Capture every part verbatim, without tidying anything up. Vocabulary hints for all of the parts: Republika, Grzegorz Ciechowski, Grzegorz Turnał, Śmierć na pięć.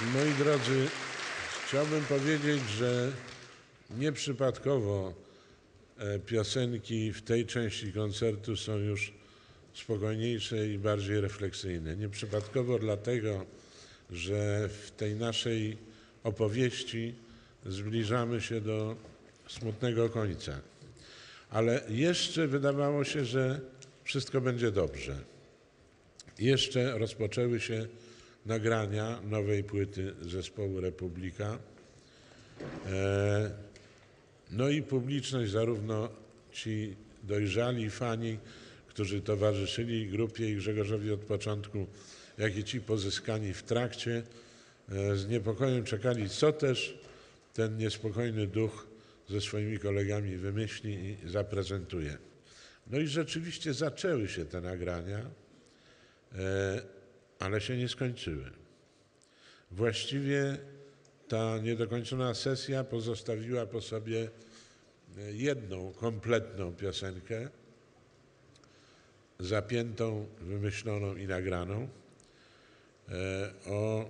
Moi drodzy, chciałbym powiedzieć, że nieprzypadkowo piosenki w tej części koncertu są już spokojniejsze i bardziej refleksyjne. Nieprzypadkowo dlatego, że w tej naszej opowieści zbliżamy się do smutnego końca. Ale jeszcze wydawało się, że wszystko będzie dobrze. Jeszcze rozpoczęły się nagrania nowej płyty zespołu Republika. No i publiczność, zarówno ci dojrzali fani, którzy towarzyszyli grupie i Grzegorzowi od początku, jak i ci pozyskani w trakcie, z niepokojem czekali, co też ten niespokojny duch ze swoimi kolegami wymyśli i zaprezentuje. No i rzeczywiście zaczęły się te nagrania, ale się nie skończyły. Właściwie ta niedokończona sesja pozostawiła po sobie jedną kompletną piosenkę, zapiętą, wymyśloną i nagraną. O,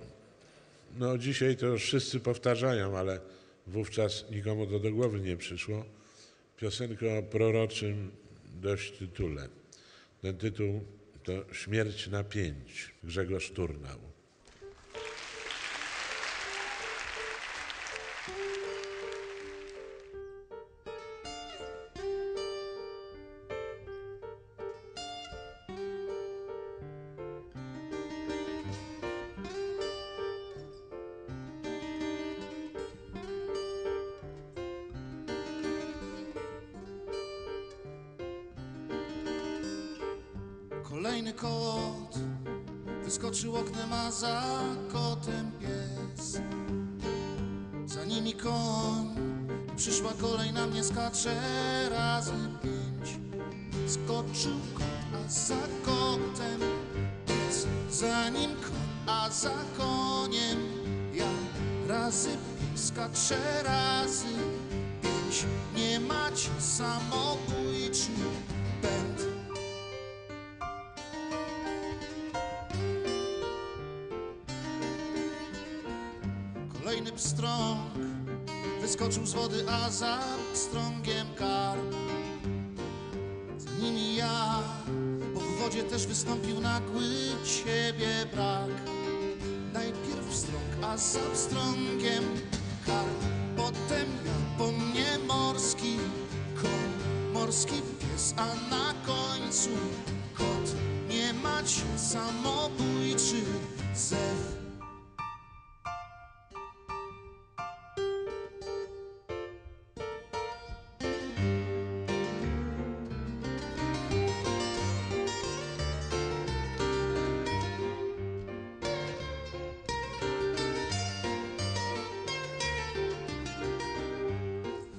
no dzisiaj to już wszyscy powtarzają, ale wówczas nikomu to do głowy nie przyszło. Piosenkę o proroczym dość tytule. Ten tytuł to Śmierć na pięć, Grzegorz Turnał. Kolejny kot wyskoczył oknem, a za kotem pies. Za nimi koń, przyszła kolej, na mnie skacze razy pięć. Skoczył kot, a za kotem pies. Za nim koń, a za koniem ja razy pięć. Skaczę razy pięć. Nie macie samobójczy pęd. Kolejny pstrąg wyskoczył z wody, a za pstrągiem karp. Za nimi ja, bo w wodzie też wystąpił nagły ciebie brak. Najpierw pstrąg, a za pstrągiem karp. Potem ja, po mnie morski koń, morski pies, a na końcu kot. Nie mać samobójczy zew.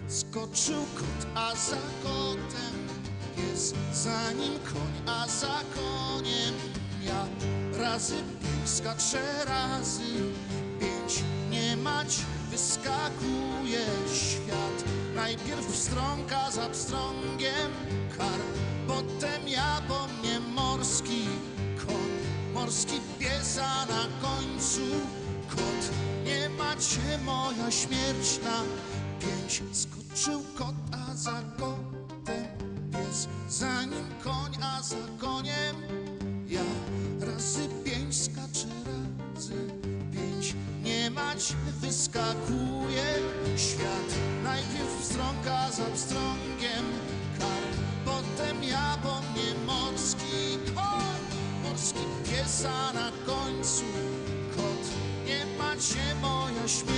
Skoczył kot, a za kotem pies. Za nim koń, a za koniem ja razy pięć. Skaczę razy pięć. Nie mać wyskakuje świat. Najpierw pstrąg, a za pstrągiem karp. Potem ja, po mnie morski koń, morski pies, a na końcu kot. Nie macie moja śmierć na pięć. Skoczył kot, a za kotem pies. Za nim koń, a za koniem ja razy pięć. Skaczę razy pięć. Nie mać wyskakuje świat. Najpierw pstrąg, a za pstrągiem karp. Potem ja, po mnie morski koń, morski pies, a na końcu kot. Nie macie moja śmierć.